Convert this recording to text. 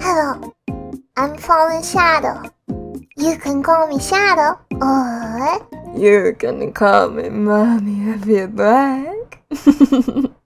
Hello, I'm Fallen Shadow. You can call me Shadow, or you can call me Mommy if you'd like.